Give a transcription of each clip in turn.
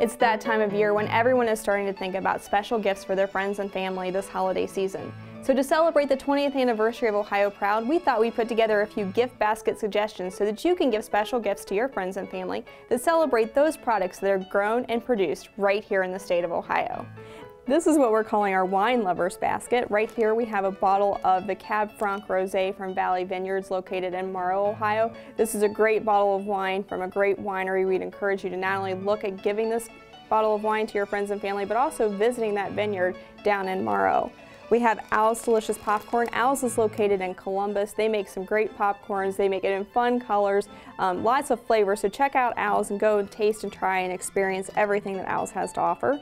It's that time of year when everyone is starting to think about special gifts for their friends and family this holiday season. So to celebrate the 20th anniversary of Ohio Proud, we thought we'd put together a few gift basket suggestions so that you can give special gifts to your friends and family that celebrate those products that are grown and produced right here in the state of Ohio. This is what we're calling our wine lovers basket. Right here we have a bottle of the Cab Franc Rosé from Valley Vineyards located in Morrow, Ohio. This is a great bottle of wine from a great winery. We'd encourage you to not only look at giving this bottle of wine to your friends and family, but also visiting that vineyard down in Morrow. We have Owl's Delicious Popcorn. Owl's is located in Columbus. They make some great popcorns. They make it in fun colors, lots of flavors. So check out Owl's and go and taste and try and experience everything that Owl's has to offer.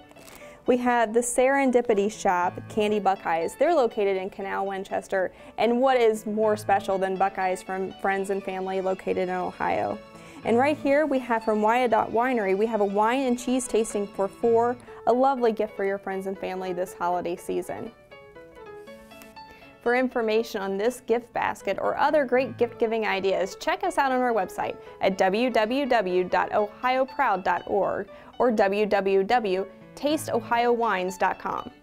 We have the Serendipity shop, Candy Buckeyes. They're located in Canal, Winchester, and what is more special than Buckeyes from friends and family located in Ohio? And right here we have from Wyandot Winery, we have a wine and cheese tasting for four, a lovely gift for your friends and family this holiday season. For information on this gift basket or other great gift-giving ideas, check us out on our website at www.ohioproud.org or www.tasteohiowines.com.